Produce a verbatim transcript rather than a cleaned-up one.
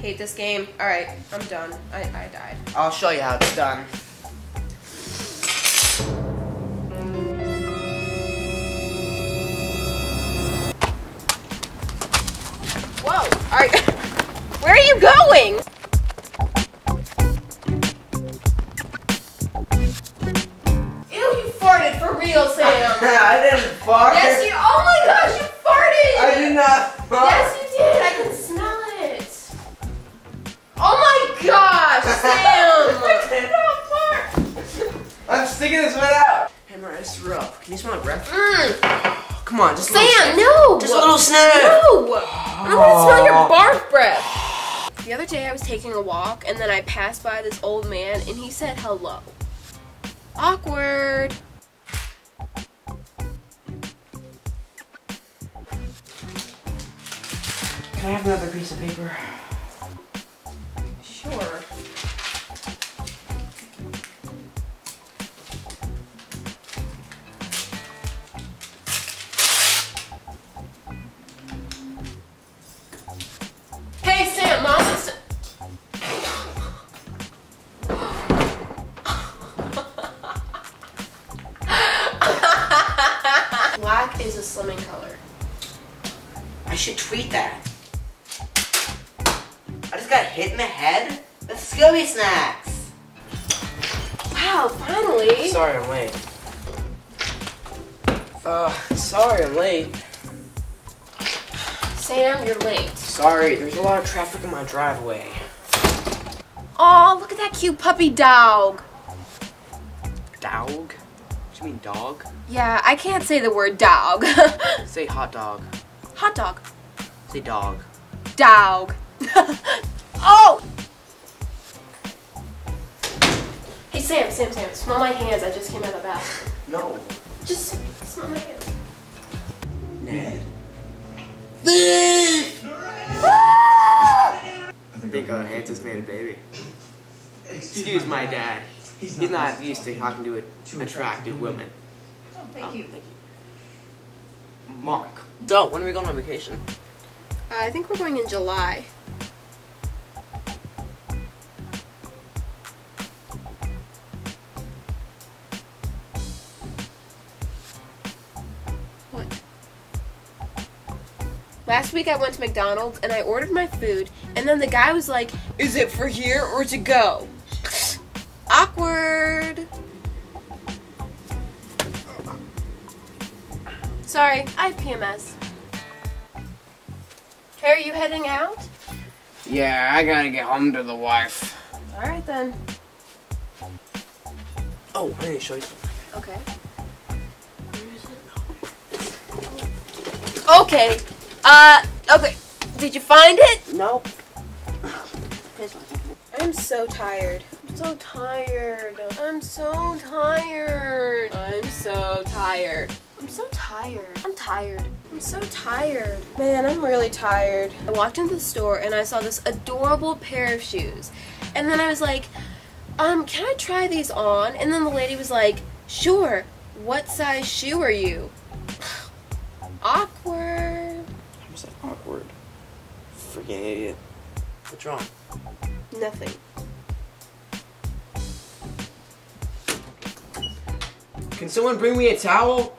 Hate this game. All right, I'm done. I, I died. I'll show you how it's done. Whoa, all right. Where are you going? Ew, you farted for real, Sam. I didn't fart. Yes, you, oh my gosh, you farted. I did not fart. Yes, you did. I can smell it. Oh my gosh, Sam. I did not fart. I'm sticking this one out. Hemorrhoids are up. Can you smell my breath? Mm. Oh, come on, just a little Sam, no. Just a little sniff. No. I don't want to smell your barf breath. The other day I was taking a walk and then I passed by this old man and he said hello. Awkward. Can I have another piece of paper? Sure. Black is a slimming color. I should tweet that. I just got hit in the head with Scooby Snacks. Wow, finally. Sorry I'm late. Uh, sorry I'm late. Sam, you're late. Sorry, there's a lot of traffic in my driveway. Aw, look at that cute puppy dog. Dog? You mean dog? Yeah, I can't say the word dog. Say hot dog. Hot dog. Say dog. Dog. Oh! Hey Sam, Sam, Sam, smell my hands. I just came out of the bathroom. No. Just smell my hands. Ned. I think our hands just made a baby. Excuse my dad. He's not, He's not used to talking to an attractive woman. Oh, thank you. Thank you. Mark. Duh, when are we going on vacation? Uh, I think we're going in July. What? Last week I went to McDonald's and I ordered my food, and then the guy was like, "Is it for here or to go?" Awkward. Sorry, I have P M S. Hey, are you heading out? Yeah, I gotta get home to the wife. Alright then. Oh, I need to show you something. Okay. Where is it? Okay. Uh, okay. Did you find it? No. I'm so tired. I'm so tired. I'm so tired. I'm so tired. I'm so tired. I'm tired. I'm so tired. Man, I'm really tired. I walked into the store and I saw this adorable pair of shoes. And then I was like, um, can I try these on? And then the lady was like, sure. What size shoe are you? Awkward. I was like, awkward. Freaking idiot. What's wrong? Nothing. Can someone bring me a towel?